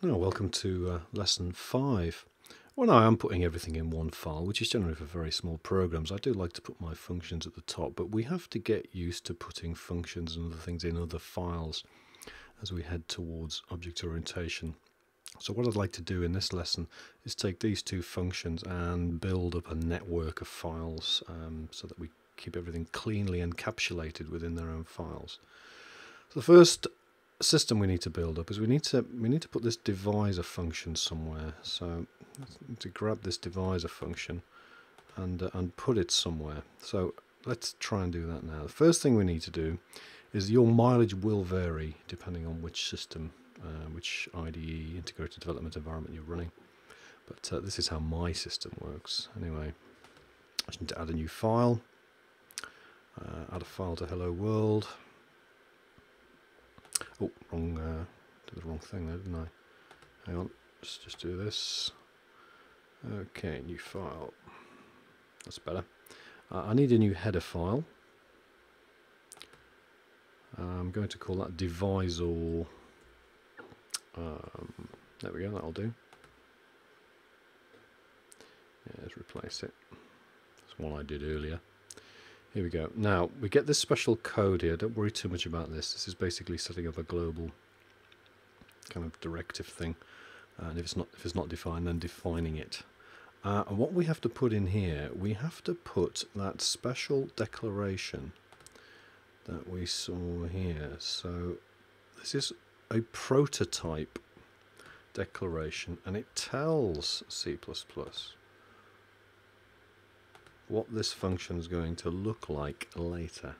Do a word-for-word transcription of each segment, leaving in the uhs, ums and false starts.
Now, welcome to uh, lesson five. Well, now I am putting everything in one file, which is generally for very small programs. I do like to put my functions at the top, but we have to get used to putting functions and other things in other files as we head towards object orientation. So what I'd like to do in this lesson is take these two functions and build up a network of files um, so that we keep everything cleanly encapsulated within their own files. So the first system we need to build up is we need to we need to put this divisor function somewhere. So to grab this divisor function and uh, and put it somewhere. So let's try and do that now. The first thing we need to do is your mileage will vary depending on which system, uh, which I D E integrated development environment you're running. But uh, this is how my system works. Anyway, I just need to add a new file. Uh, add a file to hello world. Oh, wrong, uh, did the wrong thing there, didn't I? Hang on, let's just do this. Okay, new file. That's better. Uh, I need a new header file. Uh, I'm going to call that DevisAll. Um, there we go, that'll do. Yeah, let's replace it. That's one I did earlier. Here we go. Now, we get this special code here. Don't worry too much about this. This is basically setting up a global kind of directive thing. And if it's not, if it's not defined, then defining it. Uh, and what we have to put in here, we have to put that special declaration that we saw here. So this is a prototype declaration, and it tells C plus plus what this function is going to look like later.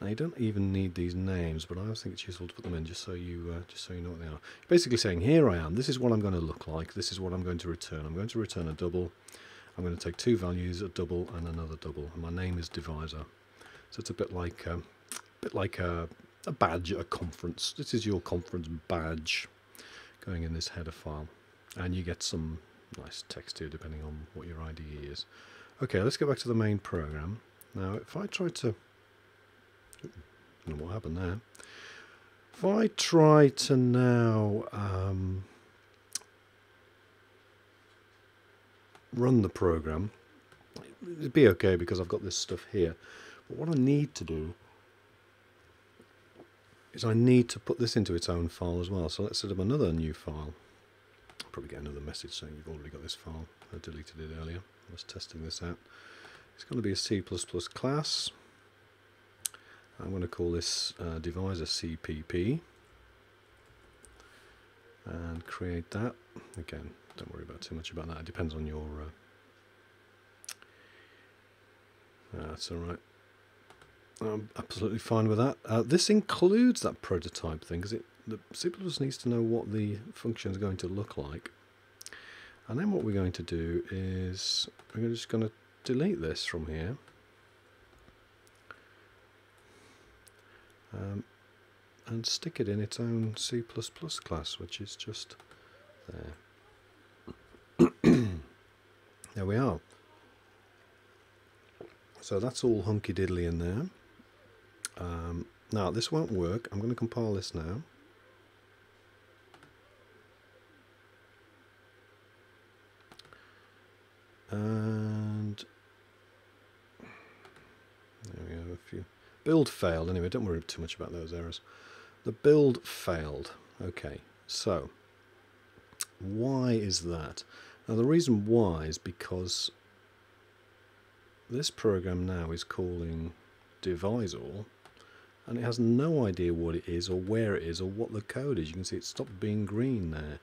Now you don't even need these names, but I always think it's useful to put them in just so you uh, just so you know what they are. You're basically saying, here I am. This is what I'm going to look like. This is what I'm going to return. I'm going to return a double. I'm going to take two values, a double and another double. And my name is Divisor. So it's a bit like um, a bit like a, a badge at a conference. This is your conference badge going in this header file, and you get some nice text here depending on what your I D E is. Okay, let's go back to the main program. Now, if I try to, I don't know what happened there. If I try to now um, run the program, it'd be okay because I've got this stuff here. But what I need to do is I need to put this into its own file as well. So let's set up another new file. I'll probably get another message saying you've already got this file. I deleted it earlier. I was testing this out. It's going to be a C plus plus class. I'm going to call this uh, divisor C P P and create that. Again, don't worry about too much about that. It depends on your. Uh... Uh, that's all right. I'm absolutely fine with that. Uh, this includes that prototype thing because it the C plus plus needs to know what the function is going to look like. And then what we're going to do is we're just going to delete this from here. Um, and stick it in its own C plus plus class, which is just there. There we are. So that's all hunky-diddly in there. Um, now, this won't work. I'm going to compile this now. And there we have a few. Build failed. Anyway, don't worry too much about those errors. The build failed. Okay, so why is that? Now the reason why is because this program now is calling DevisAll, and it has no idea what it is or where it is or what the code is. You can see it stopped being green there.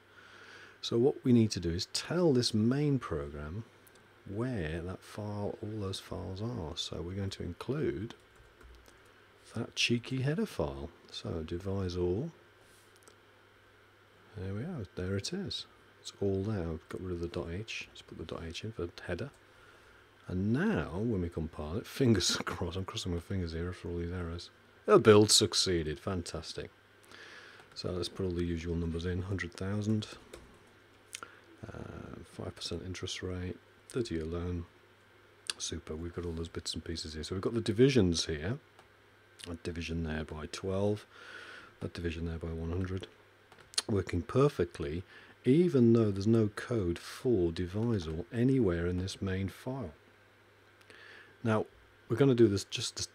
So what we need to do is tell this main program where that file, all those files are. So we're going to include that cheeky header file. So DevisAll. There we are. There it is. It's all there. I've got rid of the .h. Let's put the .h in for header. And now, when we compile it, fingers crossed. I'm crossing my fingers here after all these errors. The build succeeded. Fantastic. So let's put all the usual numbers in. one hundred thousand. Uh, five percent interest rate. thirty year loan. Super. We've got all those bits and pieces here. So we've got the divisions here. That division there by twelve, that division there by one hundred. working perfectly, even though there's no code for DevisAll anywhere in this main file. Now, we're going to do this just the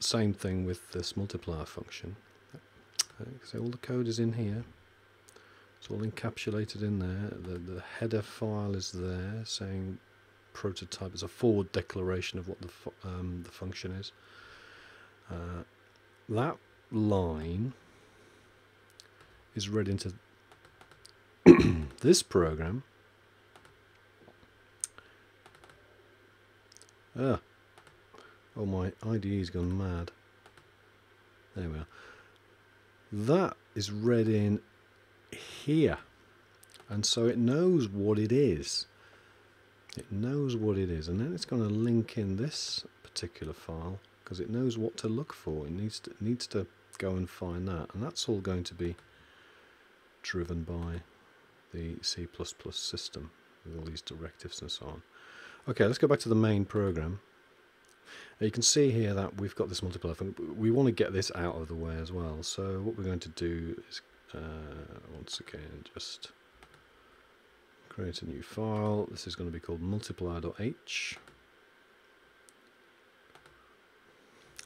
same thing with this multiplier function. Okay, so all the code is in here. It's all encapsulated in there. The, the header file is there saying prototype is a forward declaration of what the, fu um, the function is. Uh, that line is read into this program. Ah. Oh, my I D E's gone mad. There we are. That is read in here, and so it knows what it is. It knows what it is, and then it's going to link in this particular file because it knows what to look for. It needs to, it needs to go and find that, and that's all going to be driven by the C plus plus system with all these directives and so on. Okay, let's go back to the main program. You can see here that we've got this multiplier function. We want to get this out of the way as well. So what we're going to do is, uh, once again, just create a new file. This is going to be called multiplier dot h.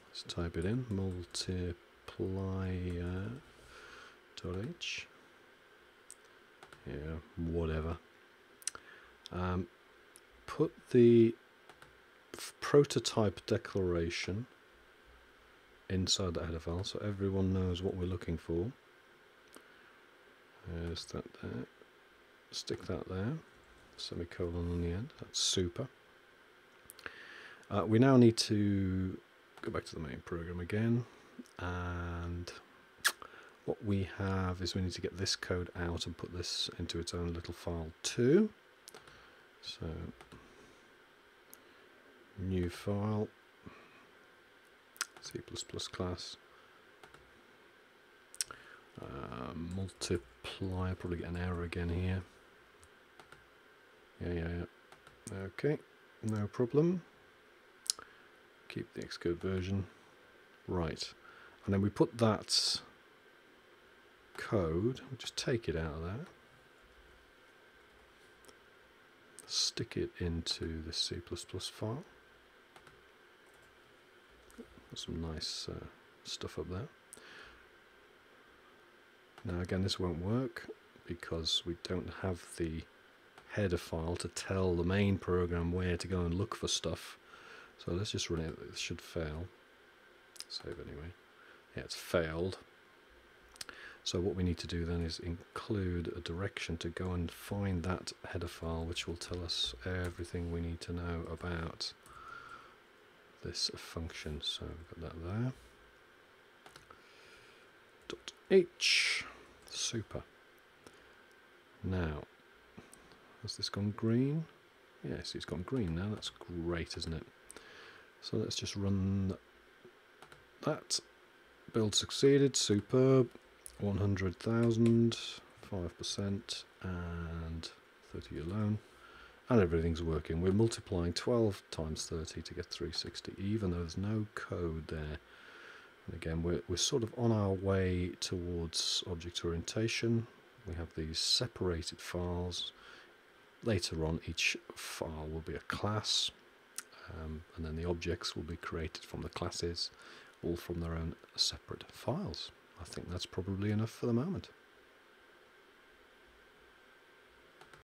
Let's type it in, multiplier dot h. Yeah, whatever. Um, put the prototype declaration inside the header file so everyone knows what we're looking for. There's that there. Stick that there. Semicolon on the end. That's super. Uh, we now need to go back to the main program again, and what we have is we need to get this code out and put this into its own little file too. So new file, C plus plus class, uh, multiply, probably get an error again here, yeah, yeah, yeah, okay, no problem, keep the Xcode version, right, and then we put that code, we'll just take it out of there, stick it into the C plus plus file. Some nice uh, stuff up there. Now again, this won't work because we don't have the header file to tell the main program where to go and look for stuff. So let's just run it. It should fail. Save anyway. Yeah, it's failed. So what we need to do then is include a direction to go and find that header file, which will tell us everything we need to know about this function. So we've got that there. Dot H. Super. Now, has this gone green? Yes, it's gone green now. That's great, isn't it? So let's just run that. Build succeeded. Superb. one hundred thousand, five percent, and thirty alone. And everything's working. We're multiplying twelve times thirty to get three hundred sixty, even though there's no code there. And again, we're, we're sort of on our way towards object orientation. We have these separated files. Later on, each file will be a class, um, and then the objects will be created from the classes, all from their own separate files. I think that's probably enough for the moment.